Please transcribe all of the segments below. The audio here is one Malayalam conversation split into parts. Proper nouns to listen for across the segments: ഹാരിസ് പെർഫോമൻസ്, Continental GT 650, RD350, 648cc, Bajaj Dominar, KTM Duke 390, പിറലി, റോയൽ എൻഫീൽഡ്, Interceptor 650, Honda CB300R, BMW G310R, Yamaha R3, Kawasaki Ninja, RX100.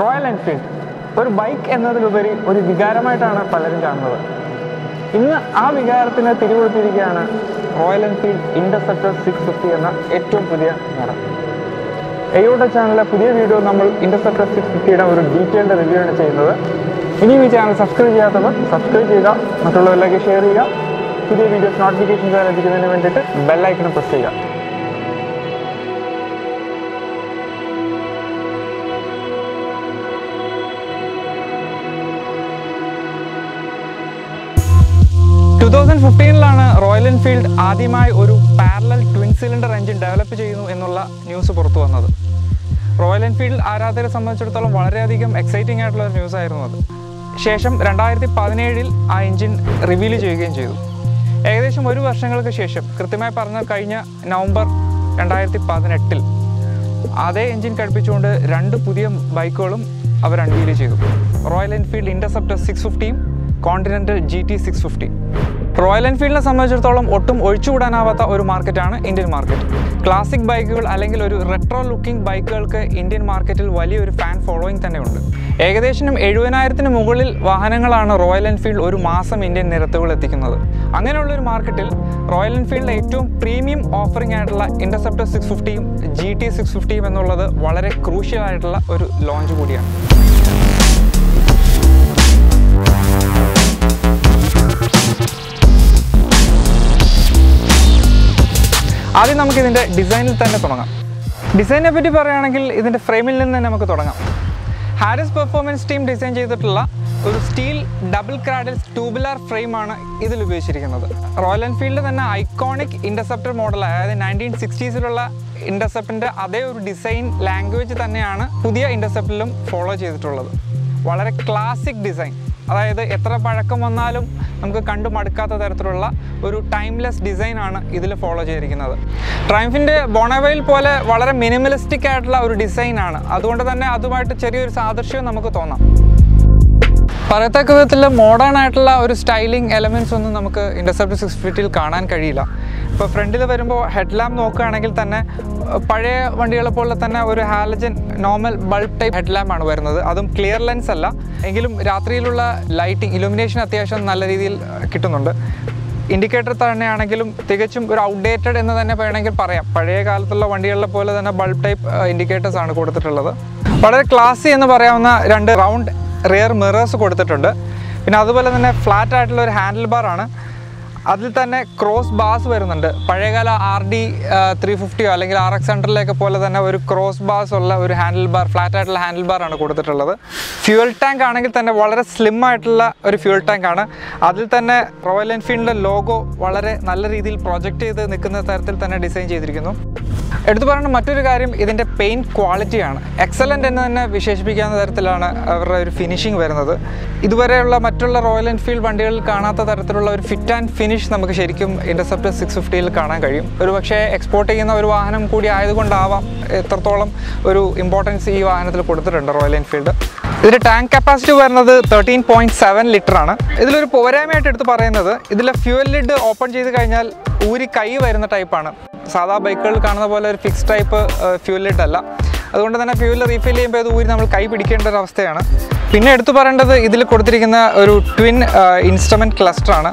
റോയൽ എൻഫീൽഡ് ഒരു ബൈക്ക് എന്നതിലുപരി ഒരു വികാരമായിട്ടാണ് പലരും കാണുന്നത്. ഇന്ന് ആ വികാരത്തിന് തിരികൊടുത്തിരിക്കുകയാണ് റോയൽ എൻഫീൽഡ് ഇന്റർസെപ്റ്റർ 650 എന്ന ഏറ്റവും പുതിയ മോഡൽ. എയോടെ ചാനലിലെ പുതിയ വീഡിയോ നമ്മൾ ഇന്റർസെപ്റ്റർ 650യുടെ ഒരു ഡീറ്റെയിൽഡ് റിവ്യൂ ആണ് ചെയ്യുന്നത്. ഇനിയും ഈ ചാനൽ സബ്സ്ക്രൈബ് ചെയ്യാത്തവർ സബ്സ്ക്രൈബ് ചെയ്യുക, മറ്റുള്ളവരിലേക്ക് ഷെയർ ചെയ്യുക, പുതിയ വീഡിയോസ് നോട്ടിഫിക്കേഷൻസ് ലഭിക്കുന്നതിന് വേണ്ടിയിട്ട് ബെല്ലൈക്കണം പ്രസ് ചെയ്യുക. ാണ് റോയൽ എൻഫീൽഡ് ആദ്യമായി ഒരു parallel twin cylinder engine develop ചെയ്യുന്നു എന്നുള്ള ന്യൂസ് പുറത്തു വന്നത് റോയൽ എൻഫീൽഡ് ആരാധകരെ സംബന്ധിച്ചിടത്തോളം വളരെയധികം എക്സൈറ്റിംഗ് ആയിട്ടുള്ള ഒരു ന്യൂസ് ആയിരുന്നു അത്. ശേഷം 2017-ൽ ആ എഞ്ചിൻ റിവീൽ ചെയ്യുകയും ചെയ്തു. ഏകദേശം ഒരു വർഷങ്ങൾക്ക് ശേഷം, കൃത്യമായി പറഞ്ഞാൽ കഴിഞ്ഞ നവംബർ 2018-ൽ അതേ എഞ്ചിൻ ഘടിപ്പിച്ചുകൊണ്ട് രണ്ട് പുതിയ ബൈക്കുകളും അവർ അൺവീൽ ചെയ്തു. റോയൽ എൻഫീൽഡ് ഇന്റർസെപ്റ്റർ 650യും കോണ്ടിനെൻ്റൽ GT 650. റോയൽ എൻഫീൽഡിനെ സംബന്ധിച്ചിടത്തോളം ഒട്ടും ഒഴിച്ചുകൂടാനാവാത്ത ഒരു മാർക്കറ്റാണ് ഇന്ത്യൻ മാർക്കറ്റ്. ക്ലാസിക് ബൈക്കുകൾ അല്ലെങ്കിൽ ഒരു റെട്രോ ലുക്കിംഗ് ബൈക്കുകൾക്ക് ഇന്ത്യൻ മാർക്കറ്റിൽ വലിയൊരു ഫാൻ ഫോളോയിങ് തന്നെയുണ്ട്. ഏകദേശം 70,000-ന് മുകളിൽ വാഹനങ്ങളാണ് റോയൽ എൻഫീൽഡ് ഒരു മാസം ഇന്ത്യൻ നിരത്തുകൾ എത്തിക്കുന്നത്. അങ്ങനെയുള്ളൊരു മാർക്കറ്റിൽ റോയൽ എൻഫീൽഡിലെ ഏറ്റവും പ്രീമിയം ഓഫറിംഗ് ആയിട്ടുള്ള ഇന്റർസെപ്റ്റർ 650യും GT 650 എന്നുള്ളത് വളരെ ക്രൂഷ്യൽ ആയിട്ടുള്ള ഒരു ലോഞ്ച് കൂടിയാണ്. ആദ്യം നമുക്ക് ഇതിൻ്റെ ഡിസൈനിൽ തന്നെ തുടങ്ങാം. ഡിസൈനെ പറ്റി പറയുകയാണെങ്കിൽ ഇതിൻ്റെ ഫ്രെയിമിൽ നിന്ന് തന്നെ നമുക്ക് തുടങ്ങാം. ഹാരിസ് പെർഫോമൻസ് ടീം ഡിസൈൻ ചെയ്തിട്ടുള്ള ഒരു സ്റ്റീൽ ഡബിൾ ക്രാഡിൽ ട്യൂബുലാർ ഫ്രെയിമാണ് ഇതിൽ ഉപയോഗിച്ചിരിക്കുന്നത്. റോയൽ എൻഫീൽഡ് തന്നെ ഐക്കോണിക് ഇൻ്റർസെപ്റ്റർ മോഡൽ, അതായത് 1960s-ലുള്ള ഇൻ്റർസെപ്റ്റിൻ്റെ അതേ ഒരു ഡിസൈൻ ലാംഗ്വേജ് തന്നെയാണ് പുതിയ ഇൻ്റർസെപ്റ്റിലും ഫോളോ ചെയ്തിട്ടുള്ളത്. വളരെ ക്ലാസിക് ഡിസൈൻ, അതായത് എത്ര പഴക്കം വന്നാലും നമുക്ക് കണ്ടു മടുക്കാത്ത തരത്തിലുള്ള ഒരു ടൈംലെസ് ഡിസൈനാണ് ഇതിൽ ഫോളോ ചെയ്തിരിക്കുന്നത്. ട്രയംഫിൻ്റെ ബോണവയിൽ പോലെ വളരെ മിനിമലിസ്റ്റിക് ആയിട്ടുള്ള ഒരു ഡിസൈനാണ്, അതുകൊണ്ട് തന്നെ അതുമായിട്ട് ചെറിയൊരു സാദൃശ്യം നമുക്ക് തോന്നാം. പറയത്തക്ക വിധത്തിൽ മോഡേൺ ആയിട്ടുള്ള ഒരു സ്റ്റൈലിംഗ് എലമെൻറ്റ്സ് ഒന്നും നമുക്ക് ഇന്റർസെപ്റ്റർ 650-ൽ കാണാൻ കഴിയില്ല. ഇപ്പോൾ ഫ്രണ്ടിൽ വരുമ്പോൾ ഹെഡ്ലാമ്പ് നോക്കുകയാണെങ്കിൽ തന്നെ പഴയ വണ്ടികളെ പോലെ തന്നെ ഒരു ഹാലജൻ നോർമൽ ബൾബ് ടൈപ്പ് ഹെഡ്ലാമ്പാണ് വരുന്നത്. അതും ക്ലിയർ ലെൻസ് അല്ല, എങ്കിലും രാത്രിയിലുള്ള ലൈറ്റിംഗ് ഇലുമിനേഷൻ അത്യാവശ്യം നല്ല രീതിയിൽ കിട്ടുന്നുണ്ട്. ഇൻഡിക്കേറ്റർ തന്നെയാണെങ്കിലും തികച്ചും ഒരു ഔട്ട്ഡേറ്റഡ് എന്ന് തന്നെ വേണമെങ്കിൽ പറയാം. പഴയ കാലത്തുള്ള വണ്ടികളിലെ പോലെ തന്നെ ബൾബ് ടൈപ്പ് ഇൻഡിക്കേറ്റേഴ്സ് ആണ് കൊടുത്തിട്ടുള്ളത്. വളരെ ക്ലാസി എന്ന് പറയാവുന്ന രണ്ട് റൗണ്ട് റിയർ മിറേഴ്സ് കൊടുത്തിട്ടുണ്ട്. പിന്നെ അതുപോലെ തന്നെ ഫ്ലാറ്റ് ആയിട്ടുള്ള ഒരു ഹാൻഡിൽ ബാറാണ്. അതിൽ തന്നെ ക്രോസ് ബാസ് വരുന്നുണ്ട്. പഴയകാല RD 350 അല്ലെങ്കിൽ RX100-ലേക്ക് പോലെ തന്നെ ഒരു ക്രോസ് ബാസ് ഉള്ള ഒരു ഹാൻഡിൽ ബാർ, ഫ്ലാറ്റ് ആയിട്ടുള്ള ഹാൻഡിൽ ബാറാണ് കൊടുത്തിട്ടുള്ളത്. ഫ്യൂൽ ടാങ്ക് ആണെങ്കിൽ തന്നെ വളരെ സ്ലിം ആയിട്ടുള്ള ഒരു ഫ്യൂൽ ടാങ്ക് ആണ്. അതിൽ തന്നെ റോയൽ എൻഫീൽഡിൻ്റെ ലോഗോ വളരെ നല്ല രീതിയിൽ പ്രൊജക്റ്റ് ചെയ്ത് നിൽക്കുന്ന തരത്തിൽ തന്നെ ഡിസൈൻ ചെയ്തിരിക്കുന്നു. എടുത്തു പറയേണ്ട മറ്റൊരു കാര്യം ഇതിൻ്റെ പെയിൻറ്റ് ക്വാളിറ്റിയാണ്. എക്സലൻ്റ് എന്ന് തന്നെ വിശേഷിപ്പിക്കാവുന്ന തരത്തിലാണ് അവരുടെ ഒരു ഫിനിഷിംഗ് വരുന്നത്. ഇതുവരെയുള്ള മറ്റുള്ള റോയൽ എൻഫീൽഡ് വണ്ടികളിൽ കാണാത്ത തരത്തിലുള്ള ഒരു ഫിറ്റ് ആൻഡ് ഫിനിഷ് നമുക്ക് ശരിക്കും ഇന്റർസെപ്റ്റർ 650-ൽ കാണാൻ കഴിയും. ഒരു പക്ഷേ എക്സ്പോർട്ട് ചെയ്യുന്ന ഒരു വാഹനം കൂടി ആയതുകൊണ്ടാവാം എത്രത്തോളം ഒരു ഇമ്പോർട്ടൻസ് ഈ വാഹനത്തിൽ കൊടുത്തിട്ടുണ്ട് റോയൽ എൻഫീൽഡ്. ഇതിൻ്റെ ടാങ്ക് കപ്പാസിറ്റി വരുന്നത് 13.7 ലിറ്റർ ആണ്. ഇതിലൊരു പോരായ്മയായിട്ട് എടുത്ത് പറയുന്നത് ഇതിലെ ഫ്യൂവൽ ലിഡ് ഓപ്പൺ ചെയ്ത് കഴിഞ്ഞാൽ ഊരി കൈ വരുന്ന ടൈപ്പാണ്. സാധാ ബൈക്കുകളിൽ കാണുന്ന പോലെ ഒരു ഫിക്സ് ടൈപ്പ് ഫ്യൂൽ ലിഡ് അല്ല. അതുകൊണ്ട് തന്നെ ഫ്യൂൽ റീഫിൽ ചെയ്യുമ്പോൾ അത് ഊരി നമ്മൾ കൈ പിടിക്കേണ്ട ഒരു അവസ്ഥയാണ്. പിന്നെ എടുത്തു പറയേണ്ടത് ഇതിൽ കൊടുത്തിരിക്കുന്ന ഒരു ട്വിൻ ഇൻസ്ട്രുമെൻറ്റ് ക്ലസ്റ്ററാണ്.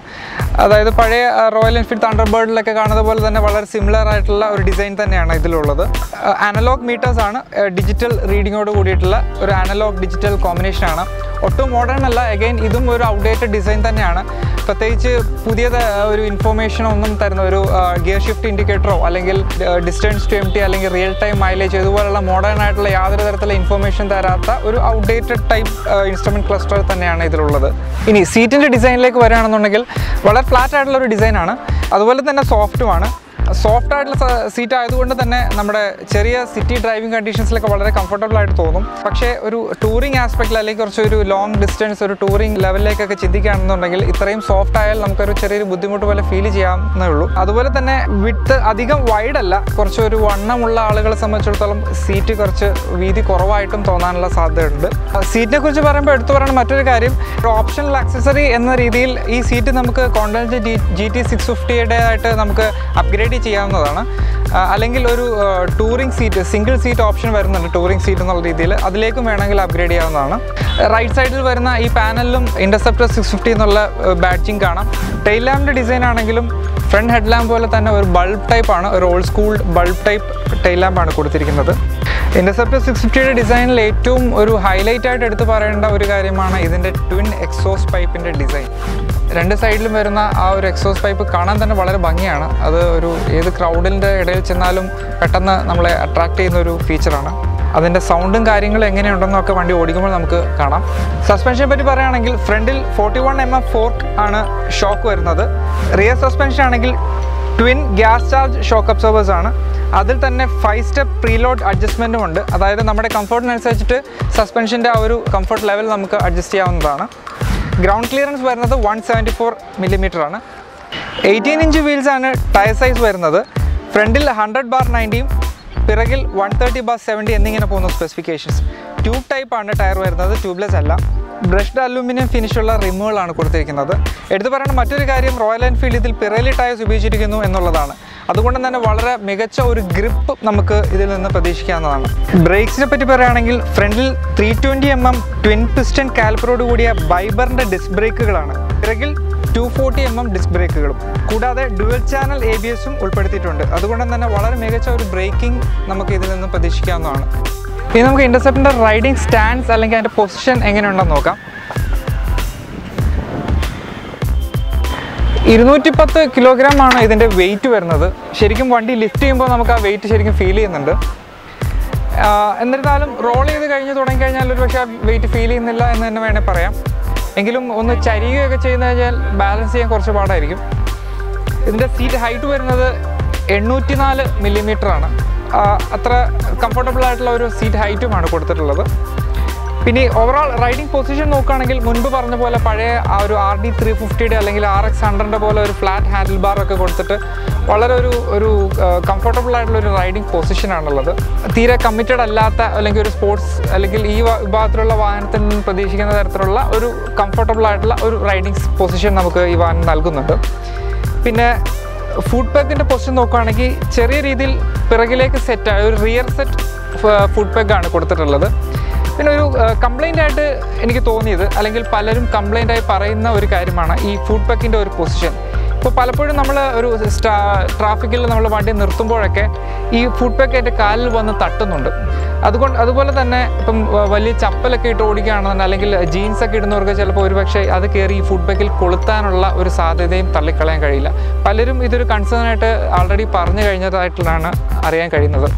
അതായത് പഴയ റോയൽ എൻഫീൽഡ് തണ്ടർബേർഡിലൊക്കെ കാണുന്ന പോലെ തന്നെ വളരെ സിമിലർ ആയിട്ടുള്ള ഒരു ഡിസൈൻ തന്നെയാണ് ഇതിലുള്ളത്. അനലോഗ് മീറ്റേഴ്സാണ്, ഡിജിറ്റൽ റീഡിങ്ങോട് കൂടിയിട്ടുള്ള ഒരു അനലോഗ് ഡിജിറ്റൽ കോമ്പിനേഷനാണ്. ഒട്ടും മോഡേൺ അല്ല. എഗെയിൻ ഇതും ഒരു ഔട്ട്ഡേറ്റഡ് ഡിസൈൻ തന്നെയാണ്. പ്രത്യേകിച്ച് പുതിയ ഒരു ഇൻഫോർമേഷനോ ഒന്നും തരുന്ന ഒരു ഗിയർ ഷിഫ്റ്റ് ഇൻഡിക്കേറ്ററോ അല്ലെങ്കിൽ ഡിസ്റ്റൻസ് ടു എംപ്റ്റി അല്ലെങ്കിൽ റിയൽ ടൈം മൈലേജ് ഇതുപോലുള്ള മോഡേൺ ആയിട്ടുള്ള യാതൊരു തരത്തിലുള്ള ഇൻഫോർമേഷൻ തരാത്ത ഒരു ഔട്ട്ഡേറ്റഡ് ടൈപ്പ് ഇൻസ്ട്രുമെൻറ്റ് ക്ലസ്റ്റർ തന്നെയാണ് ഇതിലുള്ളത്. ഇനി സീറ്റിൻ്റെ ഡിസൈനിലേക്ക് വരികയാണെന്നുണ്ടെങ്കിൽ വളരെ ഫ്ലാറ്റ് ആയിട്ടുള്ള ഒരു ഡിസൈനാണ്. അതുപോലെ തന്നെ സോഫ്റ്റുമാണ്. സോഫ്റ്റ് ആയിട്ടുള്ള സീറ്റ് ആയതുകൊണ്ട് തന്നെ നമ്മുടെ ചെറിയ സിറ്റി ഡ്രൈവിംഗ് കണ്ടീഷൻസിലൊക്കെ വളരെ കംഫർട്ടബിൾ ആയിട്ട് തോന്നും. പക്ഷേ ഒരു ടൂറിംഗ് ആസ്പെക്റ്റിൽ അല്ലെങ്കിൽ കുറച്ചൊരു ലോങ് ഡിസ്റ്റൻസ് ഒരു ടൂറിംഗ് ലെവലിലേക്കൊക്കെ ചിന്തിക്കുകയാണെന്നുണ്ടെങ്കിൽ ഇത്രയും സോഫ്റ്റ് ആയാൽ നമുക്കൊരു ചെറിയൊരു ബുദ്ധിമുട്ട് പോലെ ഫീൽ ചെയ്യാവുന്നേ ഉള്ളൂ. അതുപോലെ തന്നെ വിഡ്ത്ത് അധികം വൈഡല്ല, കുറച്ചൊരു വണ്ണമുള്ള ആളുകളെ സംബന്ധിച്ചിടത്തോളം സീറ്റ് കുറച്ച് വീതി കുറവായിട്ടും തോന്നാനുള്ള സാധ്യതയുണ്ട്. സീറ്റിനെ കുറിച്ച് പറയുമ്പോൾ എടുത്തു പറയുന്ന മറ്റൊരു കാര്യം, ഒരു ഓപ്ഷണൽ ആക്സസറി എന്ന രീതിയിൽ ഈ സീറ്റ് നമുക്ക് കോണ്ടിനെൻ്റൽ GT 650-യുടെ ആയിട്ട് നമുക്ക് അപ്ഗ്രേഡ് ചെയ്യാവുന്നതാണ്. അല്ലെങ്കിൽ ഒരു touring seat, single seat option വരുന്നുണ്ട്, ടൂറിംഗ് സീറ്റ് എന്നുള്ള രീതിയിൽ, അതിലേക്കും വേണമെങ്കിൽ അപ്ഗ്രേഡ് ചെയ്യാവുന്നതാണ്. റൈറ്റ് സൈഡിൽ വരുന്ന ഈ പാനലിലും ഇൻ്റർസെപ്റ്റർ 650 എന്നുള്ള ബാഡ്ജിങ് കാണാം. ടെയിൽ ലാമ്പിൻ്റെ ഡിസൈൻ ആണെങ്കിലും ഫ്രണ്ട് ഹെഡ് ലാമ്പ് പോലെ തന്നെ ഒരു ബൾബ് ടൈപ്പാണ്, ഒരു old school bulb type tail ലാമ്പാണ് കൊടുത്തിരിക്കുന്നത്. ഇൻ്റർസെപ്റ്റർ 650യുടെ ഡിസൈനിൽ ഏറ്റവും ഒരു ഹൈലൈറ്റായിട്ട് എടുത്തു പറയേണ്ട ഒരു കാര്യമാണ് ഇതിൻ്റെ ട്വിൻ എക്സോസ്റ്റ് പൈപ്പിൻ്റെ ഡിസൈൻ. രണ്ട് സൈഡിലും വരുന്ന ആ ഒരു എക്സോസ്റ്റ് പൈപ്പ് കാണാൻ തന്നെ വളരെ ഭംഗിയാണ്. അത് ഒരു ഏത് ക്രൗഡിൻ്റെ ഇടയിൽ ചെന്നാലും പെട്ടെന്ന് നമ്മളെ അട്രാക്റ്റ് ചെയ്യുന്നൊരു ഫീച്ചറാണ്. അതിൻ്റെ സൗണ്ടും കാര്യങ്ങളും എങ്ങനെയുണ്ടെന്നൊക്കെ വണ്ടി ഓടിക്കുമ്പോൾ നമുക്ക് കാണാം. സസ്പെൻഷനെ പറ്റി പറയുകയാണെങ്കിൽ ഫ്രണ്ടിൽ 41mm ഫോർക്ക് ആണ് ഷോക്ക് വരുന്നത്. റിയർ സസ്പെൻഷൻ ആണെങ്കിൽ twin gas charge shock absorbers ആണ്. അതിൽ തന്നെ 5 സ്റ്റെപ്പ് പ്രീലോഡ് അഡ്ജസ്റ്റ്മെൻറ്റും ഉണ്ട്. അതായത് നമ്മുടെ കംഫോർട്ടിനനുസരിച്ചിട്ട് സസ്പെൻഷൻ്റെ ആ ഒരു കംഫർട്ട് ലെവൽ നമുക്ക് അഡ്ജസ്റ്റ് ചെയ്യാവുന്നതാണ്. ഗ്രൗണ്ട് ക്ലിയറൻസ് വരുന്നത് 174 ആണ്. 18 ഇഞ്ച് വീൽസാണ് ടയർ സൈസ് വരുന്നത്. ഫ്രണ്ടിൽ 100/90യും പിറകിൽ 130/70 എന്നിങ്ങനെ പോകുന്ന സ്പെസിഫിക്കേഷൻസ്. ട്യൂബ് ടൈപ്പാണ് ടയർ വരുന്നത്, ട്യൂബ്ലെസ് അല്ല. ബ്രഷ്ഡ് അലൂമിനിയം ഫിനിഷുള്ള റിമ്മുകളാണ് കൊടുത്തിരിക്കുന്നത്. എടുത്തു പറയേണ്ട മറ്റൊരു കാര്യം റോയൽ എൻഫീൽഡ് ഇതിൽ പിറലി ടയേഴ്സ് ഉപയോഗിച്ചിരിക്കുന്നു എന്നുള്ളതാണ്. അതുകൊണ്ട് തന്നെ വളരെ മികച്ച ഒരു ഗ്രിപ്പ് നമുക്ക് ഇതിൽ നിന്ന് പ്രതീക്ഷിക്കാവുന്നതാണ്. ബ്രേക്സിനെ പറ്റി പറയുകയാണെങ്കിൽ ഫ്രണ്ടിൽ 320mm ട്വിൻ പിസ്റ്റൺ കാൽപ്പറോട് കൂടിയ ബൈബറിൻ്റെ ഡിസ്ക് ബ്രേക്കുകളാണ്. പിറകിൽ 240mm ഡിസ്ക് ബ്രേക്കുകളും കൂടാതെ ഡ്യുവൽ ചാനൽ ABS-ഉം ഉൾപ്പെടുത്തിയിട്ടുണ്ട്. അതുകൊണ്ട് തന്നെ വളരെ മികച്ച ഒരു ബ്രേക്കിംഗ് നമുക്ക് ഇതിൽ നിന്ന് പ്രതീക്ഷിക്കാവുന്നതാണ്. ഇനി നമുക്ക് ഇൻ്റർസെപ്റ്ററിൻ്റെ റൈഡിംഗ് സ്റ്റാൻഡ്സ് അല്ലെങ്കിൽ അതിൻ്റെ പൊസിഷൻ എങ്ങനെയുണ്ടെന്ന് നോക്കാം. 210 കിലോഗ്രാമാണ് ഇതിൻ്റെ വെയിറ്റ് വരുന്നത്. ശരിക്കും വണ്ടി ലിഫ്റ്റ് ചെയ്യുമ്പോൾ നമുക്ക് ആ വെയിറ്റ് ശരിക്കും ഫീൽ ചെയ്യുന്നുണ്ട്. എന്നിരുന്നാലും റോൾ ചെയ്ത് തുടങ്ങിക്കഴിഞ്ഞാൽ ഒരു പക്ഷേ ആ വെയിറ്റ് ഫീൽ ചെയ്യുന്നില്ല എന്ന് തന്നെ വേണേൽ പറയാം. എങ്കിലും ഒന്ന് ചരിയുകയൊക്കെ ചെയ്യുന്ന കഴിഞ്ഞാൽ ബാലൻസ് ചെയ്യാൻ കുറച്ച് പാടായിരിക്കും. ഇതിൻ്റെ സീറ്റ് ഹൈറ്റ് വരുന്നത് 804 ആണ്. അത്ര കംഫർട്ടബിൾ ആയിട്ടുള്ള ഒരു സീറ്റ് ഹൈറ്റുമാണ് കൊടുത്തിട്ടുള്ളത്. പിന്നെ ഓവറോൾ റൈഡിംഗ് പൊസിഷൻ നോക്കുകയാണെങ്കിൽ മുൻപ് പറഞ്ഞ പോലെ പഴയ ആ ഒരു RD350 അല്ലെങ്കിൽ RX100 പോലെ ഒരു ഫ്ലാറ്റ് ഹാൻഡിൽ ബാറൊക്കെ കൊടുത്തിട്ട് വളരെ ഒരു കംഫർട്ടബിൾ ആയിട്ടുള്ളൊരു റൈഡിംഗ് പൊസിഷനാണുള്ളത്. തീരെ കമ്മിറ്റഡ് അല്ലാത്ത അല്ലെങ്കിൽ ഒരു സ്പോർട്സ് അല്ലെങ്കിൽ ഈ വിഭാഗത്തിലുള്ള വാഹനത്തിൽ നിന്ന് പ്രതീക്ഷിക്കുന്ന തരത്തിലുള്ള ഒരു കംഫർട്ടബിൾ ആയിട്ടുള്ള ഒരു റൈഡിംഗ് പൊസിഷൻ നമുക്ക് ഈ വാഹനം നൽകുന്നുണ്ട്. പിന്നെ ഫുഡ് പാക്കിൻ്റെ പൊസിഷൻ നോക്കുകയാണെങ്കിൽ ചെറിയ രീതിയിൽ പിറകിലേക്ക് സെറ്റായ ഒരു റിയർ സെറ്റ് ഫുഡ് പാക്കാണ് കൊടുത്തിട്ടുള്ളത്. പിന്നെ ഒരു കംപ്ലൈൻ്റ് ആയിട്ട് എനിക്ക് തോന്നിയത് അല്ലെങ്കിൽ പലരും കംപ്ലൈൻ്റ് ആയി പറയുന്ന ഒരു കാര്യമാണ് ഈ ഫുഡ് പാക്കിൻ്റെ ഒരു പൊസിഷൻ. ഇപ്പോൾ പലപ്പോഴും നമ്മൾ ഒരു ട്രാഫിക്കിൽ നമ്മൾ വണ്ടി നിർത്തുമ്പോഴൊക്കെ ഈ ഫുഡ് പാക്ക് എൻ്റെ കാലിൽ വന്ന് തട്ടുന്നുണ്ട്. അതുപോലെ തന്നെ ഇപ്പം വലിയ ചപ്പലൊക്കെ ഇട്ട് ഓടിക്കുകയാണെന്നുണ്ടെങ്കിൽ അല്ലെങ്കിൽ ജീൻസൊക്കെ ഇടുന്നവർക്ക് ചിലപ്പോൾ ഒരു പക്ഷേ അത് കയറി ഈ ഫുഡ് പാക്കിൽ കൊളുത്താനുള്ള ഒരു സാധ്യതയും തള്ളിക്കളയാൻ കഴിയില്ല. പലരും ഇതൊരു കൺസേണായിട്ട് ആൾറെഡി പറഞ്ഞു കഴിഞ്ഞതായിട്ടാണ് അറിയാൻ കഴിയുന്നത്.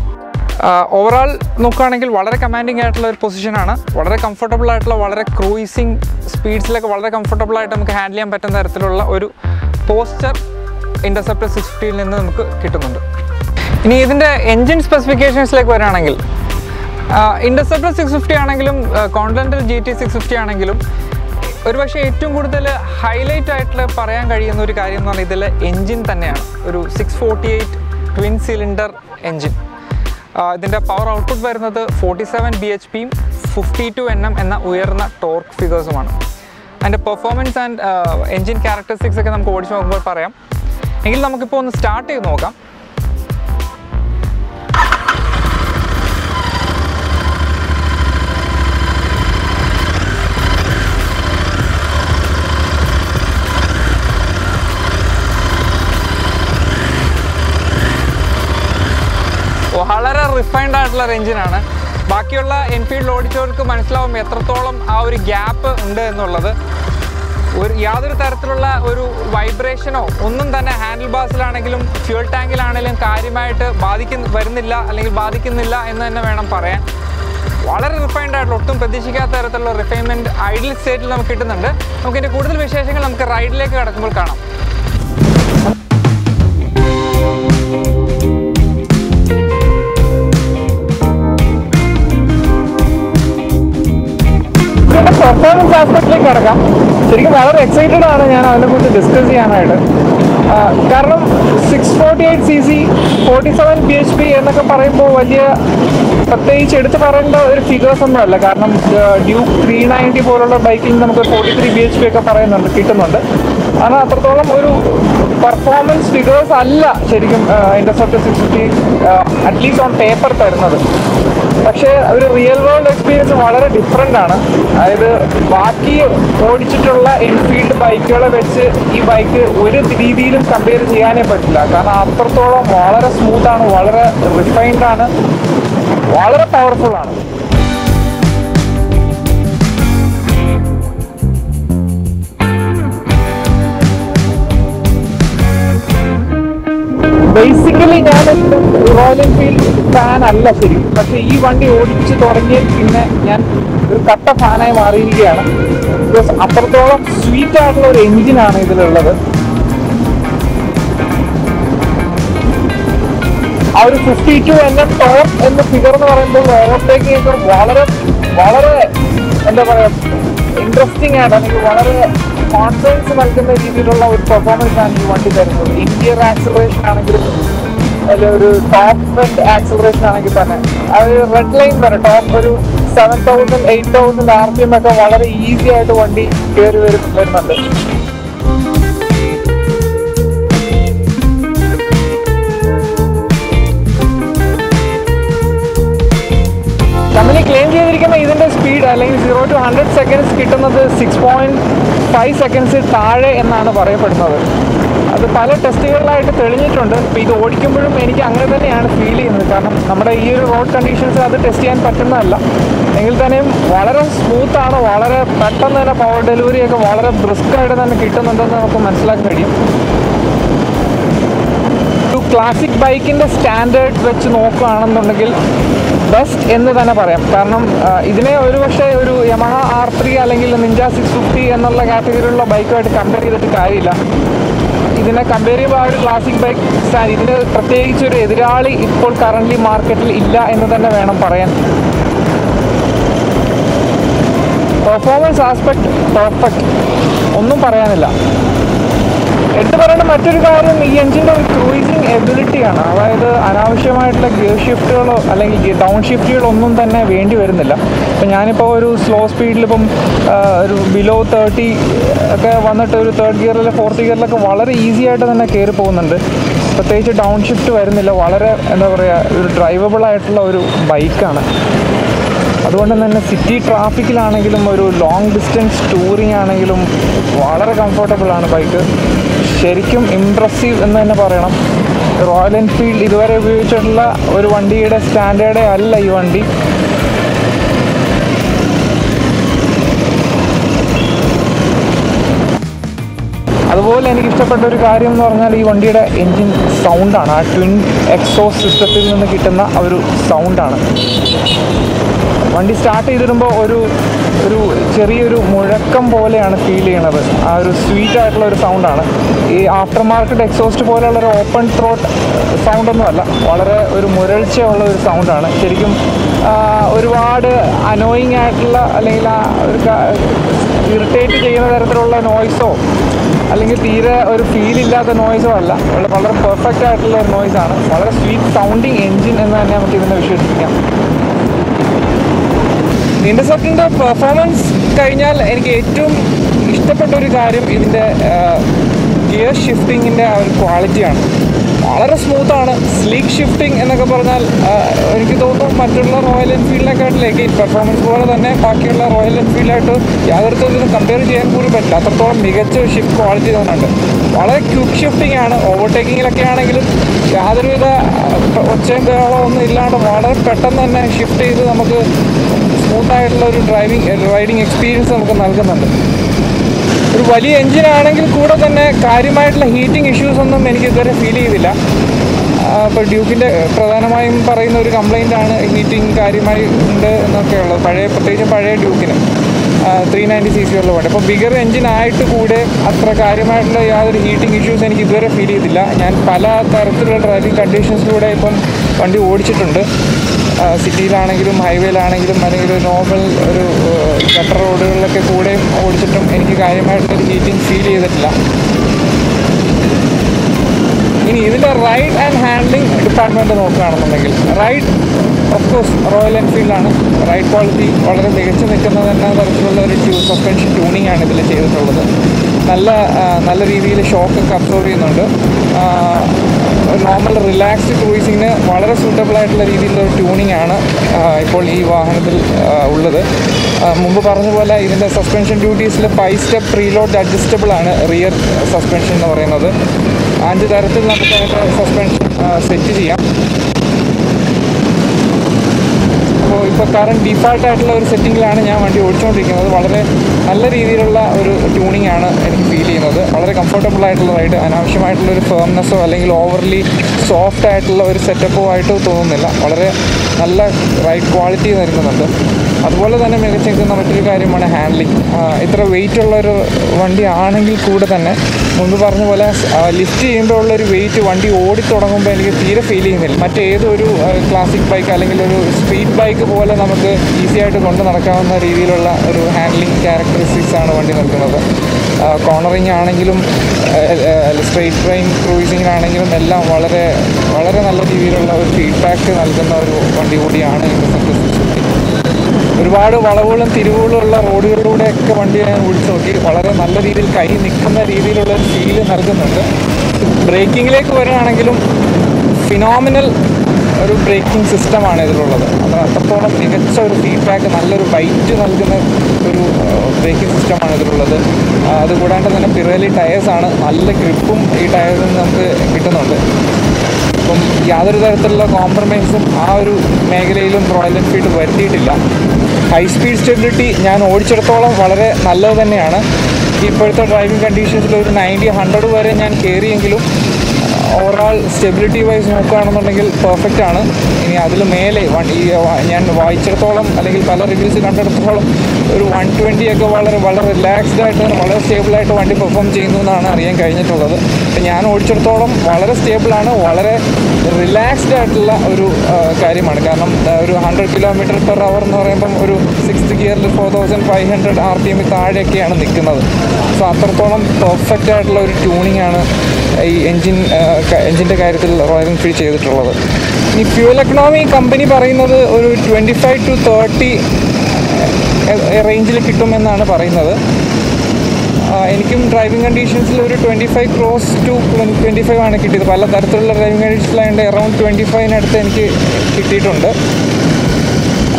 ഓവറോൾ നോക്കുകയാണെങ്കിൽ വളരെ കമാൻഡിങ് ആയിട്ടുള്ള ഒരു പൊസിഷനാണ്. വളരെ കംഫർട്ടബിൾ ആയിട്ടുള്ള, വളരെ ക്രൂയിസിങ് സ്പീഡ്സിലൊക്കെ വളരെ കംഫർട്ടബിളായിട്ട് നമുക്ക് ഹാൻഡിൽ ചെയ്യാൻ പറ്റുന്ന തരത്തിലുള്ള ഒരു പോസ്റ്റർ ഇൻ്റർസെപ്റ്റർ 650ൽ നിന്ന് നമുക്ക് കിട്ടുന്നുണ്ട്. ഇനി ഇതിൻ്റെ എൻജിൻ സ്പെസിഫിക്കേഷൻസിലേക്ക് വരികയാണെങ്കിൽ ഇൻ്റർസെപ്റ്റർ 650 ആണെങ്കിലും കോണ്ടിനെൻ്റൽ GT 650 ആണെങ്കിലും ഒരുപക്ഷെ ഏറ്റവും കൂടുതൽ ഹൈലൈറ്റ് ആയിട്ട് പറയാൻ കഴിയുന്ന ഒരു കാര്യം എന്ന് പറഞ്ഞാൽ ഇതിലെ എൻജിൻ തന്നെയാണ്. ഒരു 648 ട്വിൻ സിലിണ്ടർ എൻജിൻ. ഇതിൻ്റെ പവർ ഔട്ട്പുട്ട് വരുന്നത് 47 bhp 52 nm എന്ന ഉയർന്ന ടോർക്ക് ഫിഗേഴ്സുമാണ്. അതിൻ്റെ പെർഫോമൻസ് ആൻഡ് എൻജിൻ ക്യാരക്ടറിസ്റ്റിക്സ് ഒക്കെ നമുക്ക് ഓടിച്ച് നോക്കുമ്പോൾ പറയാം. എങ്കിൽ നമുക്കിപ്പോൾ ഒന്ന് സ്റ്റാർട്ട് ചെയ്ത് നോക്കാം. വളരെ റിഫൈൻഡ് ആയിട്ടുള്ള ഒരു എൻജിനാണ്. ബാക്കിയുള്ള എൻഫീൽഡിൽ ഓടിച്ചവർക്ക് മനസ്സിലാവും എത്രത്തോളം ആ ഒരു ഗ്യാപ്പ് ഉണ്ട് എന്നുള്ളത്. ഒരു യാതൊരു തരത്തിലുള്ള ഒരു വൈബ്രേഷനോ ഒന്നും തന്നെ ഹാൻഡിൽ ബാസിലാണെങ്കിലും ഫ്യൂൾ ടാങ്കിലാണെങ്കിലും കാര്യമായിട്ട് ബാധിക്കുന്നില്ല എന്ന് തന്നെ വേണം പറയാൻ. വളരെ റിഫൈൻഡ് ആയിട്ടുള്ള, ഒട്ടും പ്രതീക്ഷിക്കാത്ത തരത്തിലുള്ള റിഫൈൻമെൻറ്റ് ഐഡിൽ സ്റ്റേറ്റിൽ നമുക്ക് കിട്ടുന്നുണ്ട്. നമുക്കിതിൻ്റെ കൂടുതൽ വിശേഷങ്ങൾ നമുക്ക് റൈഡിലേക്ക് കടക്കുമ്പോൾ കാണാം. പെർഫോമൻസ് ആസ്പെക്റ്റിലേക്ക് കിടക്കാം. ശരിക്കും വളരെ എക്സൈറ്റഡ് ആണ് ഞാൻ അതിനെക്കുറിച്ച് ഡിസ്കസ് ചെയ്യാനായിട്ട്. കാരണം 648cc 47 bhp എന്നൊക്കെ പറയുമ്പോൾ വലിയ പ്രത്യേകിച്ച് എടുത്തു പറയേണ്ട ഒരു ഫിഗേഴ്സ് ഒന്നും അല്ല. കാരണം ഡ്യൂക്ക് 390 പോലുള്ള ബൈക്കിൽ നമുക്ക് 43 bhp ഒക്കെ കിട്ടുന്നുണ്ട്. കാരണം അത്രത്തോളം ഒരു performance figures alla serikum Interceptor 650 at least on paper tharunadu. പക്ഷേ ഒരു റിയൽ വേൾഡ് എക്സ്പീരിയൻസ് വളരെ ഡിഫറെൻ്റ് ആണ്. അതായത് ബാക്കി ഓടിച്ചിട്ടുള്ള എൻഫീൽഡ് ബൈക്കുകളെ വെച്ച് ഈ ബൈക്ക് ഒരു രീതിയിലും കമ്പയർ ചെയ്യാനേ പറ്റില്ല. കാരണം അത്രത്തോളം വളരെ സ്മൂത്താണ്, വളരെ റിഫൈൻഡ് ആണ്, വളരെ പവർഫുൾ ആണ്. ബേസിക്കലി ഞാൻ റോയൽ എൻഫീൽഡ് ഫാൻ അല്ല ശരി, പക്ഷേ ഈ വണ്ടി ഓടിച്ച് തുടങ്ങിയതിൽ പിന്നെ ഞാൻ ഒരു കട്ട ഫാനായി മാറിയിരിക്കുകയാണ്. ബിക്കോസ് അത്രത്തോളം സ്വീറ്റ് ആയിട്ടുള്ള ഒരു എൻജിനാണ് ഇതിലുള്ളത്. ആ ഒരു 52 ടോപ്പ് എന്ന ഫിഗർ എന്ന് പറയുമ്പോൾ ഓവർടേക്ക് വളരെ വളരെ എന്താ പറയുക ഇൻട്രസ്റ്റിംഗ് ആണ്. അല്ലെങ്കിൽ വളരെ കോൺഫിഡൻസ് നൽകുന്ന രീതിയിലുള്ള ഒരു പെർഫോമൻസ് ആണ് ഈ വണ്ടി തരുന്നത്. ഇന്ത്യൻ ആക്സിലറേഷൻ ആണെങ്കിലും അതിൽ ഒരു ടോപ്പ് ആക്സിലറേഷൻ ആണെങ്കിൽ തന്നെ അത് റെഡ് ലൈൻ വരെ ടോപ്പ് ഒരു 7,000-8,000 RPM ഒക്കെ വളരെ ഈസി ആയിട്ട് വണ്ടി കയറി വരുന്നുണ്ട്. കമ്പനി ക്ലെയിം ചെയ്തിരിക്കുന്ന ഇതിൻ്റെ സ്പീഡ് അല്ലെങ്കിൽ 0-100 seconds കിട്ടുന്നത് 6.5 seconds താഴെ എന്നാണ് പറയപ്പെടുന്നത്. അത് പല ടെസ്റ്റുകളിലായിട്ട് തെളിഞ്ഞിട്ടുണ്ട്. ഇപ്പോൾ ഇത് ഓടിക്കുമ്പോഴും എനിക്ക് അങ്ങനെ തന്നെയാണ് ഫീൽ ചെയ്യുന്നത്. കാരണം നമ്മുടെ ഈ ഒരു റോഡ് കണ്ടീഷൻസ് അത് ടെസ്റ്റ് ചെയ്യാൻ പറ്റുന്നതല്ല എങ്കിൽ തന്നെയും വളരെ സ്മൂത്താണ്, വളരെ പെട്ടെന്ന് തന്നെ പവർ ഡെലിവറിയൊക്കെ വളരെ ബ്രിസ്ക്കായിട്ട് തന്നെ കിട്ടുന്നുണ്ടെന്ന് നമുക്ക് മനസ്സിലാക്കാൻ കഴിയും. ഒരു ക്ലാസിക് ബൈക്കിൻ്റെ സ്റ്റാൻഡേർഡ് വെച്ച് നോക്കുകയാണെന്നുണ്ടെങ്കിൽ ബെസ്റ്റ് എന്ന് തന്നെ പറയാം. കാരണം ഇതിനെ ഒരു പക്ഷേ ഒരു യമഹ R3 അല്ലെങ്കിൽ നിഞ്ച 650 എന്നുള്ള കാറ്റഗറിയിലുള്ള ബൈക്കുമായിട്ട് കമ്പയർ ചെയ്തിട്ട് കാര്യമില്ല. ഇതിനെ കമ്പയർ ചെയ്യുമ്പോൾ ആ ഒരു ക്ലാസിക് ബൈക്ക് ഇതിന് പ്രത്യേകിച്ച് ഒരു എതിരാളി ഇപ്പോൾ കറൻ്റ്ലി മാർക്കറ്റിൽ ഇല്ല എന്ന് തന്നെ വേണം പറയാൻ. പെർഫോമൻസ് ആസ്പെക്ട് പെർഫെക്റ്റ്, ഒന്നും പറയാനില്ല. എട്ട് പറയേണ്ട മറ്റൊരു കാര്യം ഈ എൻജിൻ്റെ ഒരു ക്രൂയിസിങ് എബിലിറ്റിയാണ്. അതായത് അനാവശ്യമായിട്ടുള്ള ഗിയർ ഷിഫ്റ്റുകളോ അല്ലെങ്കിൽ ഡൗൺ ഷിഫ്റ്റുകളോ ഒന്നും തന്നെ വേണ്ടി വരുന്നില്ല. ഇപ്പം ഞാനിപ്പോൾ ഒരു സ്ലോ സ്പീഡിലിപ്പം ഒരു ബിലോ 30 ഒക്കെ വന്നിട്ട് ഒരു തേർഡ് ഗിയറിൽ ഫോർത്ത് ഗിയറിലൊക്കെ വളരെ ഈസി ആയിട്ട് തന്നെ കയറി പോകുന്നുണ്ട്. പ്രത്യേകിച്ച് ഡൗൺ ഷിഫ്റ്റ് വരുന്നില്ല. വളരെ എന്താ പറയുക ഒരു ഡ്രൈവബിളായിട്ടുള്ള ഒരു ബൈക്കാണ്. അതുകൊണ്ട് തന്നെ സിറ്റി ട്രാഫിക്കിലാണെങ്കിലും ഒരു ലോങ് ഡിസ്റ്റൻസ് ടൂറിംഗ് ആണെങ്കിലും വളരെ കംഫർട്ടബിളാണ് ബൈക്ക്. ശരിക്കും ഇംപ്രസീവ് എന്ന് തന്നെ പറയണം. റോയൽ എൻഫീൽഡ് ഇതുവരെ ഉപയോഗിച്ചിട്ടുള്ള ഒരു വണ്ടിയുടെ സ്റ്റാൻഡേർഡേ അല്ല ഈ വണ്ടി. അതുപോലെ എനിക്ക് ഇഷ്ടപ്പെട്ട ഒരു കാര്യം എന്ന് പറഞ്ഞാൽ ഈ വണ്ടിയുടെ എൻജിൻ സൗണ്ടാണ്. ആ ട്വിൻ എക്സോസ്റ്റ് സിസ്റ്റത്തിൽ നിന്ന് കിട്ടുന്ന ഒരു സൗണ്ടാണ്. വണ്ടി സ്റ്റാർട്ട് ചെയ്തിടുമ്പോൾ ഒരു ഒരു ചെറിയൊരു മുഴക്കം പോലെയാണ് ഫീൽ ചെയ്യണത്. ആ ഒരു സ്വീറ്റ് ആയിട്ടുള്ള ഒരു സൗണ്ടാണ്. ഈ ആഫ്റ്റർ മാർക്കറ്റ് എക്സോസ്റ്റ് പോലെയുള്ളൊരു ഓപ്പൺ ത്രോട്ട് സൗണ്ടൊന്നുമല്ല, വളരെ ഒരു മുരൾച്ചയുള്ള ഒരു സൗണ്ടാണ്. ശരിക്കും ഒരുപാട് അനോയിങ് ആയിട്ടുള്ള അല്ലെങ്കിൽ ആ ഒരു ഇറിറ്റേറ്റ് ചെയ്യുന്ന തരത്തിലുള്ള നോയ്സോ അല്ലെങ്കിൽ തീരെ ഒരു ഫീലില്ലാത്ത നോയ്സോ അല്ല, വളരെ പെർഫെക്റ്റ് ആയിട്ടുള്ള ഒരു നോയ്സാണ്. വളരെ സ്വീറ്റ് സൗണ്ടിങ് എൻജിൻ എന്ന് തന്നെ നമുക്ക് ഇതിനെ വിശേഷിപ്പിക്കാം. ഇൻ്റർസെപ്റ്ററിൻ്റെ പെർഫോമൻസ് കഴിഞ്ഞാൽ എനിക്ക് ഏറ്റവും ഇഷ്ടപ്പെട്ട ഒരു കാര്യം ഇതിൻ്റെ ഗിയർ ഷിഫ്റ്റിങ്ങിൻ്റെ ആ ഒരു ക്വാളിറ്റിയാണ്. വളരെ സ്മൂത്താണ്. സ്ലീക്ക് ഷിഫ്റ്റിംഗ് എന്നൊക്കെ പറഞ്ഞാൽ എനിക്ക് തോന്നുന്നു മറ്റുള്ള റോയൽ എൻഫീൽഡിനെക്കാട്ടിലേക്ക് ഈ പെർഫോമൻസ് പോലെ തന്നെ ബാക്കിയുള്ള റോയൽ എൻഫീൽഡായിട്ട് യാതൊരുത്തരത്തിലും കമ്പയർ ചെയ്യാൻ പോലും പറ്റില്ല. അത്രത്തോളം മികച്ച ഷിഫ്റ്റ് ക്വാളിറ്റി തന്നെയുണ്ട്. വളരെ ക്വിക്ക് ഷിഫ്റ്റിംഗ് ആണ്. ഓവർടേക്കിങ്ങിലൊക്കെ ആണെങ്കിലും യാതൊരുവിധ ഒച്ചയും ബഹളവും ഒന്നും ഇല്ലാണ്ട് വളരെ പെട്ടെന്ന് തന്നെ ഷിഫ്റ്റ് ചെയ്ത് നമുക്ക് സ്മൂത്തായിട്ടുള്ള ഒരു റൈഡിങ് എക്സ്പീരിയൻസ് നമുക്ക് നൽകുന്നുണ്ട്. ഒരു വലിയ എൻജിനാണെങ്കിൽ കൂടെ തന്നെ കാര്യമായിട്ടുള്ള ഹീറ്റിംഗ് ഇഷ്യൂസൊന്നും എനിക്ക് ഇതുവരെ ഫീൽ ചെയ്തില്ല. ഇപ്പോൾ ഡ്യൂക്കിൻ്റെ പ്രധാനമായും പറയുന്ന ഒരു കംപ്ലൈൻറ്റാണ് ഹീറ്റിംഗ് കാര്യമായി ഉണ്ട് എന്നൊക്കെ ഉള്ളത്. പ്രത്യേകിച്ച് പഴയ ഡ്യൂക്കിന് 390cc ഉള്ള പോലെ അപ്പോൾ ബിഗർ എൻജിനായിട്ട് കൂടെ അത്ര കാര്യമായിട്ടുള്ള യാതൊരു ഹീറ്റിംഗ് ഇഷ്യൂസ് എനിക്ക് ഇതുവരെ ഫീൽ ചെയ്തില്ല. ഞാൻ പല തരത്തിലുള്ള ഡ്രൈവിംഗ് കണ്ടീഷൻസിലൂടെ ഇപ്പം വണ്ടി ഓടിച്ചിട്ടുണ്ട്. സിറ്റിയിലാണെങ്കിലും ഹൈവേയിലാണെങ്കിലും അല്ലെങ്കിൽ നോർമൽ ഒരു ഗട്ടർ റോഡുകളിലൊക്കെ കൂടെ ഓടിച്ചിട്ടും എനിക്ക് കാര്യമായിട്ടൊരു ഹീറ്റിംഗ് ഫീൽ ചെയ്തിട്ടില്ല. ഇനി ഇതിൻ്റെ റൈഡ് ആൻഡ് ഹാൻഡ്ലിംഗ് ഡിപ്പാർട്ട്മെൻറ്റ് നോക്കുകയാണെന്നുണ്ടെങ്കിൽ റൈഡ് ഓഫ്കോഴ്സ് റോയൽ എൻഫീൽഡാണ്. റൈഡ് ക്വാളിറ്റി വളരെ മികച്ചു നിൽക്കുന്ന തന്നെ തരത്തിലുള്ള ഒരു സസ്പെൻഷൻ ട്യൂണിംഗ് ആണ് ഇതിൽ ചെയ്തിട്ടുള്ളത്. നല്ല രീതിയിൽ ഷോക്കൊക്കെ അബ്സോർവ് ചെയ്യുന്നുണ്ട്. നോർമൽ റിലാക്സ്ഡ് ക്രൂയിസിങ്ങിന് വളരെ സൂട്ടബിൾ ആയിട്ടുള്ള രീതിയിലുള്ള ട്യൂണിംഗ് ആണ് ഇപ്പോൾ ഈ വാഹനത്തിൽ ഉള്ളത്. മുമ്പ് പറഞ്ഞ പോലെ ഇതിൻ്റെ സസ്പെൻഷൻ ഡ്യൂട്ടീസിൽ 5 സ്റ്റെപ്പ് പ്രീലോഡ് അഡ്ജസ്റ്റബിൾ ആണ് റിയർ സസ്പെൻഷൻ എന്ന് പറയുന്നത്. 5 തരത്തിൽ നമുക്ക് അതിൻ്റെ സസ്പെൻഷൻ സെറ്റ് ചെയ്യാം. അപ്പോൾ ഇപ്പോൾ കറണ്ട് ഡിഫാൾട്ടായിട്ടുള്ള ഒരു സെറ്റിങ്ങിലാണ് ഞാൻ വണ്ടി ഓടിച്ചുകൊണ്ടിരിക്കുന്നത്. വളരെ നല്ല രീതിയിലുള്ള ഒരു ട്യൂണിംഗ് ആണ് എനിക്ക് ഫീൽ ചെയ്യുന്നത്. വളരെ കംഫർട്ടബിൾ ആയിട്ടുള്ള റൈഡ്, അനാവശ്യമായിട്ടുള്ളൊരു ഫേംനെസ്സോ അല്ലെങ്കിൽ ഓവർലി സോഫ്റ്റ് ആയിട്ടുള്ള ഒരു സെറ്റപ്പോ ആയിട്ട് തോന്നുന്നില്ല. വളരെ നല്ല റൈഡ് ക്വാളിറ്റി നൽകുന്നുണ്ട്. അതുപോലെ തന്നെ മികച്ച നിൽക്കുന്ന മറ്റൊരു കാര്യമാണ് ഹാൻഡ്ലിംഗ്. ഇത്ര വെയിറ്റുള്ളൊരു വണ്ടി ആണെങ്കിൽ കൂടെ തന്നെ മുമ്പ് പറഞ്ഞ പോലെ ലിഫ്റ്റ് ചെയ്യുമ്പോൾ ഉള്ളൊരു വെയിറ്റ് വണ്ടി ഓടിത്തുടങ്ങുമ്പോൾ എനിക്ക് തീരെ ഫീൽ ചെയ്യുന്നില്ല. മറ്റേതൊരു ക്ലാസിക് ബൈക്ക് അല്ലെങ്കിൽ ഒരു സ്ട്രീറ്റ് ബൈക്ക് പോലെ നമുക്ക് ഈസി ആയിട്ട് കൊണ്ട് നടക്കാവുന്ന രീതിയിലുള്ള ഒരു ഹാൻഡ്ലിംഗ് ക്യാരക്ടറിസ്റ്റിക്സ് ആണ് വണ്ടി നൽകുന്നത്. കോർണറിംഗ് ആണെങ്കിലും സ്ട്രെയിറ്റ് ലൈൻ ക്രൂയിസിങ്ങിനാണെങ്കിലും എല്ലാം വളരെ വളരെ നല്ല രീതിയിലുള്ള ഒരു ഫീഡ്ബാക്ക് നൽകുന്ന ഒരു വണ്ടി കൂടിയാണ് ഇന്റർസെപ്റ്റർ 650. ഒരുപാട് വളവുകളും തിരിവുകളുള്ള റോഡുകളിലൂടെയൊക്കെ വണ്ടി ഞാൻ ഓടിച്ചു നോക്കി. വളരെ നല്ല രീതിയിൽ കൈ നിൽക്കുന്ന രീതിയിലുള്ള ഒരു ഫീല് നൽകുന്നുണ്ട്. ബ്രേക്കിങ്ങിലേക്ക് വരികയാണെങ്കിലും ഫിനോമിനൽ ഒരു ബ്രേക്കിംഗ് സിസ്റ്റമാണ് ഇതിലുള്ളത്. അത് അത്രത്തോളം മികച്ച ഒരു ഫീഡ്ബാക്ക്, നല്ലൊരു ബൈറ്റ് നൽകുന്ന ഒരു ബ്രേക്കിംഗ് സിസ്റ്റമാണ് ഇതിലുള്ളത്. അതുകൂടാണ്ട് തന്നെ പിറേലി ടയേഴ്സാണ്. നല്ല ഗ്രിപ്പും ഈ ടയറിൽ നിന്ന് നമുക്ക് കിട്ടുന്നുണ്ട്. അപ്പം യാതൊരു തരത്തിലുള്ള കോംപ്രമൈസും ആ ഒരു മേഖലയിലും റോയൽ എൻഫീൽഡ് വരുത്തിയിട്ടില്ല. ഹൈ സ്പീഡ് സ്റ്റെബിലിറ്റി ഞാൻ ഓടിച്ചിടത്തോളം വളരെ നല്ലത് തന്നെയാണ്. ഇപ്പോഴത്തെ ഡ്രൈവിംഗ് കണ്ടീഷൻസിൽ ഒരു 90-100 വരെ ഞാൻ കയറിയെങ്കിലും ഓവറോൾ സ്റ്റെബിലിറ്റി വൈസ് നോക്കുകയാണെന്നുണ്ടെങ്കിൽ പെർഫെക്റ്റ് ആണ്. ഇനി അതിൽ മേലെ ഞാൻ വായിച്ചിടത്തോളം അല്ലെങ്കിൽ പല റിവ്യൂസ് കണ്ടെടുത്തോളം ഒരു 120 ഒക്കെ വളരെ റിലാക്സ്ഡ് ആയിട്ട് വളരെ സ്റ്റേബിളായിട്ട് വണ്ടി പെർഫോം ചെയ്യുന്നു എന്നാണ് അറിയാൻ കഴിഞ്ഞിട്ടുള്ളത്. ഞാൻ ഓടിച്ചിടത്തോളം വളരെ സ്റ്റേബിളാണ്, വളരെ റിലാക്സ്ഡ് ആയിട്ടുള്ള ഒരു കാര്യമാണ്. കാരണം ഒരു 100 km/h എന്ന് പറയുമ്പം ഒരു 6th gear 4500 RPM താഴെയൊക്കെയാണ് നിൽക്കുന്നത്. സോ അത്രത്തോളം പെർഫെക്റ്റ് ആയിട്ടുള്ള ഒരു ട്യൂണിംഗ് ആണ് ഈ എൻജിൻ്റെ കാര്യത്തിൽ റോയൽ എൻഫീൽഡ് ചെയ്തിട്ടുള്ളത്. ഈ ഫ്യൂൽ എക്കണോമി കമ്പനി പറയുന്നത് ഒരു 25 to 30 റേഞ്ചിൽ കിട്ടുമെന്നാണ് പറയുന്നത്. എനിക്കും ഡ്രൈവിംഗ് കണ്ടീഷൻസിൽ ഒരു 25 to 25 ആണ് കിട്ടിയത്. പല തരത്തിലുള്ള ഡ്രൈവിംഗ് കണ്ടീഷൻസിലായതുകൊണ്ട് അറൌണ്ട് 25-ന് അടുത്ത് എനിക്ക് കിട്ടിയിട്ടുണ്ട്.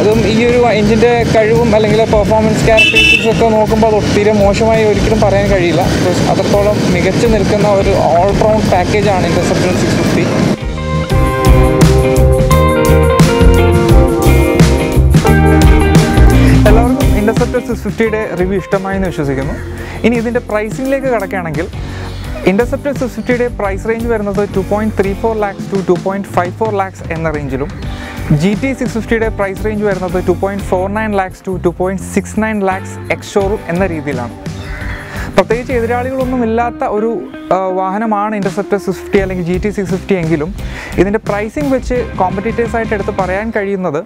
അതും ഈ ഒരു എൻജിൻ്റെ കഴിവും അല്ലെങ്കിൽ പെർഫോമൻസ് ക്യാരക്ടറിസ്റ്റിക്സൊക്കെ നോക്കുമ്പോൾ അത് ഒത്തിരി മോശമായി ഒരിക്കലും പറയാൻ കഴിയില്ല. അത്രത്തോളം മികച്ചു നിൽക്കുന്ന ഒരു ഓൾറൗണ്ട് പാക്കേജാണ് ഇന്റർസെപ്റ്റർ 650. എല്ലാവർക്കും ഇന്റർസെപ്റ്റർ 650യുടെ റിവ്യൂ ഇഷ്ടമായി എന്ന് വിശ്വസിക്കുന്നു. ഇനി ഇതിൻ്റെ പ്രൈസിംഗിലേക്ക് കടക്കുകയാണെങ്കിൽ ഇന്റർസെപ്റ്റർ 650യുടെ പ്രൈസ് റേഞ്ച് വരുന്നത് 2.34 lakhs to 2.54 lakhs എന്ന റേഞ്ചിലും GT 650യുടെ പ്രൈസ് റേഞ്ച് വരുന്നത് 2.49 lakhs to 2.69 lakhs എക്സ്ഷോറും എന്ന രീതിയിലാണ്. പ്രത്യേകിച്ച് എതിരാളികളൊന്നും ഇല്ലാത്ത ഒരു വാഹനമാണ് ഇന്റർസെപ്റ്റർ 650 അല്ലെങ്കിൽ GT 650 എങ്കിലും ഇതിൻ്റെ പ്രൈസിംഗ് വെച്ച് കോമ്പറ്റീറ്റേഴ്സായിട്ട് എടുത്ത് പറയാൻ കഴിയുന്നത്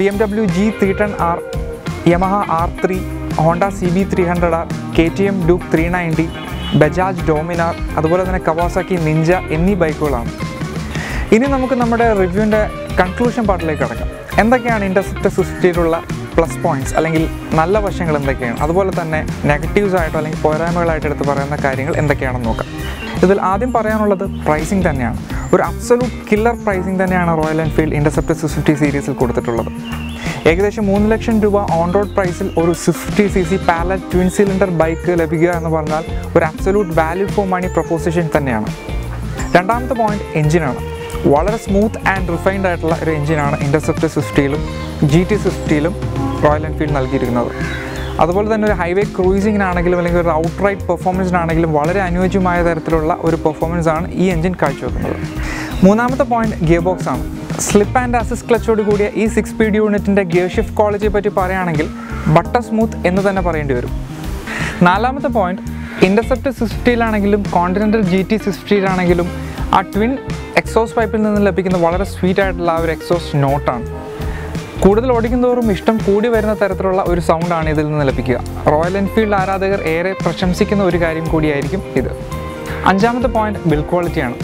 BMW G310R, Yamaha R3, Honda CB300R, KTM Duke 390, Bajaj Dominar, അതുപോലെ തന്നെ Kawasaki Ninja എന്നീ ബൈക്കുകളാണ്. ഇനി നമുക്ക് നമ്മുടെ റിവ്യൂവിൻ്റെ കൺക്ലൂഷൻ പാർട്ടിലേക്ക് കടക്കാം. എന്തൊക്കെയാണ് ഇന്റർസെപ്റ്റർ 650യിലുള്ള പ്ലസ് പോയിൻറ്റ്സ് അല്ലെങ്കിൽ നല്ല വശങ്ങൾ എന്തൊക്കെയാണ്, അതുപോലെ തന്നെ നെഗറ്റീവ്സായിട്ടോ അല്ലെങ്കിൽ പോരായ്മകളായിട്ട് എടുത്ത് പറയുന്ന കാര്യങ്ങൾ എന്തൊക്കെയാണെന്ന് നോക്കാം. ഇതിൽ ആദ്യം പറയാനുള്ളത് പ്രൈസിംഗ് തന്നെയാണ്. ഒരു അബ്സല്യൂട്ട് കില്ലർ പ്രൈസിംഗ് തന്നെയാണ് റോയൽ എൻഫീൽഡ് ഇന്റർസെപ്റ്റർ 650 സീരീസിൽ കൊടുത്തിട്ടുള്ളത്. ഏകദേശം 3 ലക്ഷം രൂപ ഓൺ റോഡ് പ്രൈസിൽ ഒരു 650cc palette twin cylinder bike ലഭിക്കുക എന്ന് പറഞ്ഞാൽ ഒരു absolute value for money proposition തന്നെയാണ്. രണ്ടാമത്തെ പോയിന്റ് എൻജിനാണ്. വളരെ സ്മൂത്ത് ആൻഡ് റിഫൈൻഡ് ആയിട്ടുള്ള ഒരു എൻജിനാണ് ഇന്റർസെപ്റ്റർ 650യിലും GT 650യിലും റോയൽ എൻഫീൽഡ് നൽകിയിരിക്കുന്നത്. അതുപോലെ തന്നെ ഒരു ഹൈവേ ക്രൂയിസിങ്ങിനാണെങ്കിലും അല്ലെങ്കിൽ ഒരു ഔട്ട് റൈഡ് പെർഫോമൻസിനാണെങ്കിലും വളരെ അനുയോജ്യമായ തരത്തിലുള്ള ഒരു പെർഫോമൻസാണ് ഈ എൻജിൻ കാഴ്ചവെക്കുന്നത്. മൂന്നാമത്തെ പോയിന്റ് ഗിയർ ബോക്സ് ആണ്. സ്ലിപ്പ് ആൻഡ് അസിസ്റ്റ് ക്ലച്ചോട് കൂടിയ ഈ 6 സ്പീഡ് യൂണിറ്റിൻ്റെ ഗിയർ ഷിഫ്റ്റ് ക്വാളിറ്റിയെ പറ്റി പറയുകയാണെങ്കിൽ ബട്ടർ സ്മൂത്ത് എന്ന് തന്നെ പറയേണ്ടി വരും. നാലാമത്തെ പോയിന്റ് ഇന്റർസെപ്റ്റർ 650യിലാണെങ്കിലും കോണ്ടിനെൻ്റൽ GT 650യിലാണെങ്കിലും ആ ട്വിൻ എക്സോസ് പൈപ്പിൽ നിന്ന് ലഭിക്കുന്ന വളരെ സ്വീറ്റ് ആയിട്ടുള്ള ആ ഒരു എക്സോസ് നോട്ടാണ്. കൂടുതൽ ഓടിക്കുന്നതോറും ഇഷ്ടം കൂടി വരുന്ന തരത്തിലുള്ള ഒരു സൗണ്ടാണ് ഇതിൽ നിന്ന് ലഭിക്കുക. റോയൽ എൻഫീൽഡ് ആരാധകർ ഏറെ പ്രശംസിക്കുന്ന ഒരു കാര്യം കൂടിയായിരിക്കും ഇത്. അഞ്ചാമത്തെ പോയിന്റ് ബിൽഡ് ക്വാളിറ്റിയാണ്.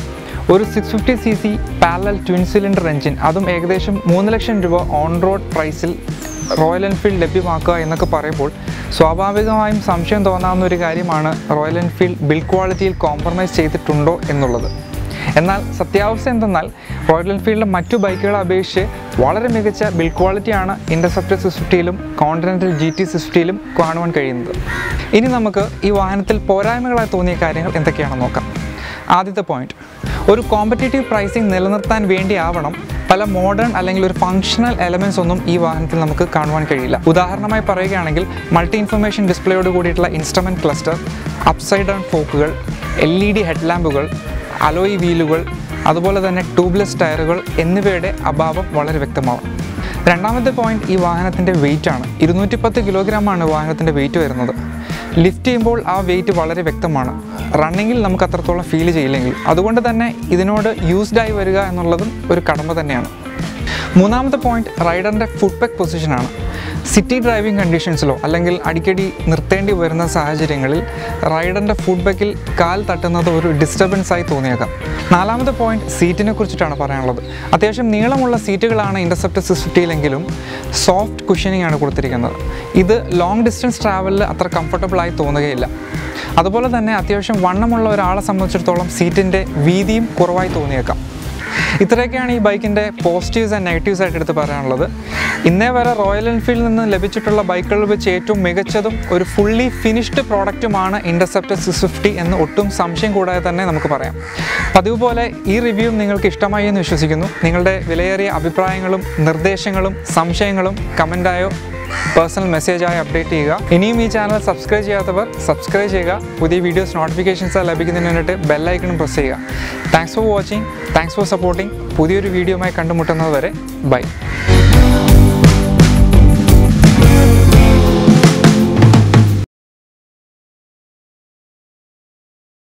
ഒരു 650cc parallel twin cylinder engine, അതും ഏകദേശം 3 ലക്ഷം രൂപ ഓൺ റോഡ് പ്രൈസിൽ റോയൽ എൻഫീൽഡ് ലഭ്യമാക്കുക എന്നൊക്കെ പറയുമ്പോൾ സ്വാഭാവികമായും സംശയം തോന്നാവുന്ന ഒരു കാര്യമാണ് റോയൽ എൻഫീൽഡ് ബിൽഡ് ക്വാളിറ്റിയിൽ കോംപ്രമൈസ് ചെയ്തിട്ടുണ്ടോ എന്നുള്ളത്. എന്നാൽ സത്യാവസ്ഥ എന്തെന്നാൽ റോയൽ എൻഫീൽഡിലെ മറ്റു ബൈക്കുകളെ അപേക്ഷിച്ച് വളരെ മികച്ച ബിൽഡ് ക്വാളിറ്റിയാണ് ഇൻ്റർസെപ്റ്റർ 650-യിലും കോണ്ടിനെൻ്റൽ GT 650-യിലും കാണുവാൻ കഴിയുന്നത്. ഇനി നമുക്ക് ഈ വാഹനത്തിൽ പോരായ്മകളായി തോന്നിയ കാര്യങ്ങൾ എന്തൊക്കെയാണെന്ന് നോക്കാം. ആദ്യത്തെ പോയിന്റ്, ഒരു കോമ്പറ്റേറ്റീവ് പ്രൈസിംഗ് നിലനിർത്താൻ വേണ്ടിയാവണം പല മോഡേൺ അല്ലെങ്കിൽ ഒരു ഫങ്ഷണൽ എലമെൻറ്റ്സ് ഒന്നും ഈ വാഹനത്തിൽ നമുക്ക് കാണുവാൻ കഴിയില്ല. ഉദാഹരണമായി പറയുകയാണെങ്കിൽ മൾട്ടി ഇൻഫർമേഷൻ ഡിസ്പ്ലേയോട് കൂടിയിട്ടുള്ള ഇൻസ്ട്രുമെൻറ്റ് ക്ലസ്റ്റർ, അപ്സൈഡ് ഡൗൺ ഫോക്കുകൾ, LED ഹെഡ്ലാമ്പുകൾ, അലോയ് വീലുകൾ, അതുപോലെ തന്നെ ട്യൂബ്ലെസ് ടയറുകൾ എന്നിവയുടെ അഭാവം വളരെ വ്യക്തമാവും. രണ്ടാമത്തെ പോയിന്റ് ഈ വാഹനത്തിൻ്റെ വെയ്റ്റാണ്. 210 കിലോഗ്രാമാണ് വാഹനത്തിൻ്റെ വെയ്റ്റ് വരുന്നത്. ലിഫ്റ്റ് ചെയ്യുമ്പോൾ ആ വെയ്റ്റ് വളരെ വ്യക്തമാണ്. റണ്ണിങ്ങിൽ നമുക്ക് അത്രത്തോളം ഫീൽ ചെയ്യില്ലെങ്കിൽ അതുകൊണ്ട് തന്നെ ഇതിനോട് യൂസ്ഡായി വരിക എന്നുള്ളതും ഒരു കടമ്പ തന്നെയാണ്. മൂന്നാമത്തെ പോയിന്റ് റൈഡറിൻ്റെ ഫുട് പെഗ് പൊസിഷനാണ്. സിറ്റി ഡ്രൈവിംഗ് കണ്ടീഷൻസിലോ അല്ലെങ്കിൽ അടിക്കടി നിർത്തേണ്ടി വരുന്ന സാഹചര്യങ്ങളിൽ റൈഡറിൻ്റെ ഫുട് പെഗിൽ കാൽ തട്ടുന്നത് ഒരു ഡിസ്റ്റർബൻസായി തോന്നിയേക്കാം. നാലാമത്തെ പോയിന്റ് സീറ്റിനെ കുറിച്ചിട്ടാണ് പറയാനുള്ളത്. അത്യാവശ്യം നീളമുള്ള സീറ്റുകളാണ് ഇൻ്റർസെപ്റ്റർ 650-യിലെങ്കിലും സോഫ്റ്റ് കുഷനിങ് ആണ് കൊടുത്തിരിക്കുന്നത്. ഇത് ലോങ് ഡിസ്റ്റൻസ് ട്രാവലിൽ അത്ര കംഫർട്ടബിളായി തോന്നുകയില്ല. അതുപോലെ തന്നെ അത്യാവശ്യം വണ്ണമുള്ള ഒരാളെ സംബന്ധിച്ചിടത്തോളം സീറ്റിൻ്റെ വീതിയും കുറവായി തോന്നിയേക്കാം. ഇത്രയൊക്കെയാണ് ഈ ബൈക്കിൻ്റെ പോസിറ്റീവ്സ് ആൻഡ് നെഗറ്റീവ്സ് ആയിട്ട് എടുത്ത് പറയാനുള്ളത്. ഇന്നേ വരെ റോയൽ എൻഫീൽഡിൽ നിന്ന് ലഭിച്ചിട്ടുള്ള ബൈക്കുകളിൽ വെച്ച് ഏറ്റവും മികച്ചതും ഒരു ഫുള്ളി ഫിനിഷ്ഡ് പ്രോഡക്റ്റുമാണ് ഇൻ്റർസെപ്റ്റർ 650 എന്ന് ഒട്ടും സംശയം കൂടാതെ തന്നെ നമുക്ക് പറയാം. പതിവ് പോലെ ഈ റിവ്യൂ നിങ്ങൾക്ക് ഇഷ്ടമായി എന്ന് വിശ്വസിക്കുന്നു. നിങ്ങളുടെ വിലയേറിയ അഭിപ്രായങ്ങളും നിർദ്ദേശങ്ങളും സംശയങ്ങളും കമൻറ്റായോ പേഴ്സണൽ മെസ്സേജായി അപ്ഡേറ്റ് ചെയ്യുക. ഇനിയും ഈ ചാനൽ സബ്സ്ക്രൈബ് ചെയ്യാത്തവർ സബ്സ്ക്രൈബ് ചെയ്യുക. പുതിയ വീഡിയോസ് നോട്ടിഫിക്കേഷൻസ് ലഭിക്കുന്നതിന് വേണ്ടിയിട്ട് ബെല്ലൈക്കണം പ്രസ് ചെയ്യുക. Thanks for watching, thanks for supporting. പുതിയൊരു വീഡിയോയുമായി കണ്ടുമുട്ടുന്നത് വരെ ബൈ.